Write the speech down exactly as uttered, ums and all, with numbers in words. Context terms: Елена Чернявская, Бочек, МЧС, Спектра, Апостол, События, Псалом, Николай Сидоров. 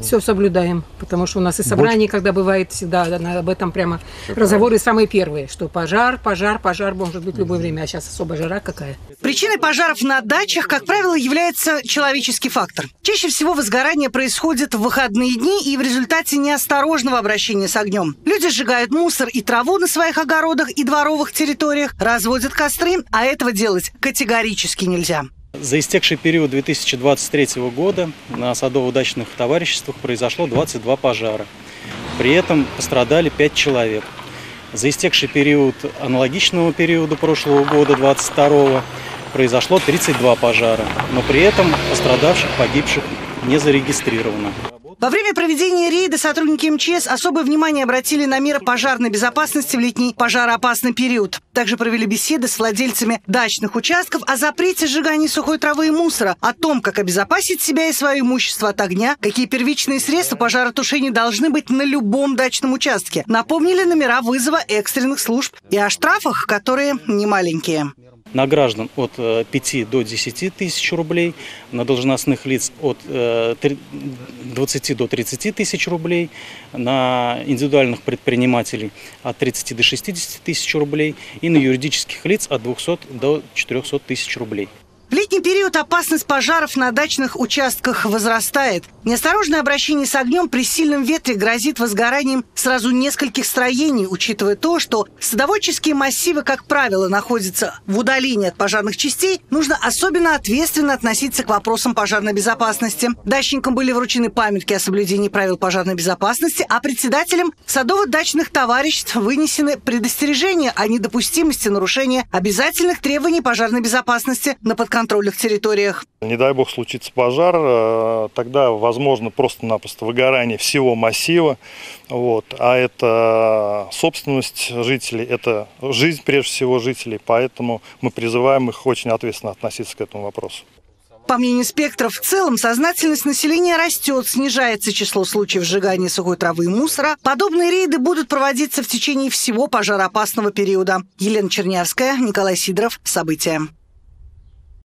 Все соблюдаем, потому что у нас и собрание, Бочек. Когда бывает, всегда об этом прямо Шикарно. Разговоры самые первые, что пожар, пожар, пожар может быть в любое время, а сейчас особо жара какая. Причиной пожаров на дачах, как правило, является человеческий фактор. Чаще всего возгорание происходит в выходные дни и в результате неосторожного обращения с огнем. Люди сжигают мусор и траву на своих огородах и дворовых территориях, разводят костры, а этого делать категорически нельзя. За истекший период две тысячи двадцать третьего года на садово-дачных товариществах произошло двадцать два пожара. При этом пострадали пять человек. За истекший период аналогичного периода прошлого года, двадцать второго, произошло тридцать два пожара. Но при этом пострадавших, погибших не зарегистрировано. Во время проведения рейда сотрудники МЧС особое внимание обратили на меры пожарной безопасности в летний пожароопасный период. Также провели беседы с владельцами дачных участков о запрете сжигания сухой травы и мусора, о том, как обезопасить себя и свое имущество от огня, какие первичные средства пожаротушения должны быть на любом дачном участке. Напомнили номера вызова экстренных служб и о штрафах, которые немаленькие. На граждан от пяти до десяти тысяч рублей, на должностных лиц от двадцати до тридцати тысяч рублей, на индивидуальных предпринимателей от тридцати до шестидесяти тысяч рублей и на юридических лиц от двухсот до четырехсот тысяч рублей. В летний период опасность пожаров на дачных участках возрастает. Неосторожное обращение с огнем при сильном ветре грозит возгоранием сразу нескольких строений, учитывая то, что садоводческие массивы, как правило, находятся в удалении от пожарных частей, нужно особенно ответственно относиться к вопросам пожарной безопасности. Дачникам были вручены памятки о соблюдении правил пожарной безопасности, а председателям садово-дачных товариществ вынесены предостережения о недопустимости нарушения обязательных требований пожарной безопасности на подконтрольных контрольных территориях. Не дай бог случится пожар, тогда возможно просто-напросто выгорание всего массива. Вот. А это собственность жителей, это жизнь прежде всего жителей, поэтому мы призываем их очень ответственно относиться к этому вопросу. По мнению «Спектра», в целом сознательность населения растет, снижается число случаев сжигания сухой травы и мусора. Подобные рейды будут проводиться в течение всего пожароопасного периода. Елена Чернявская, Николай Сидоров, «События».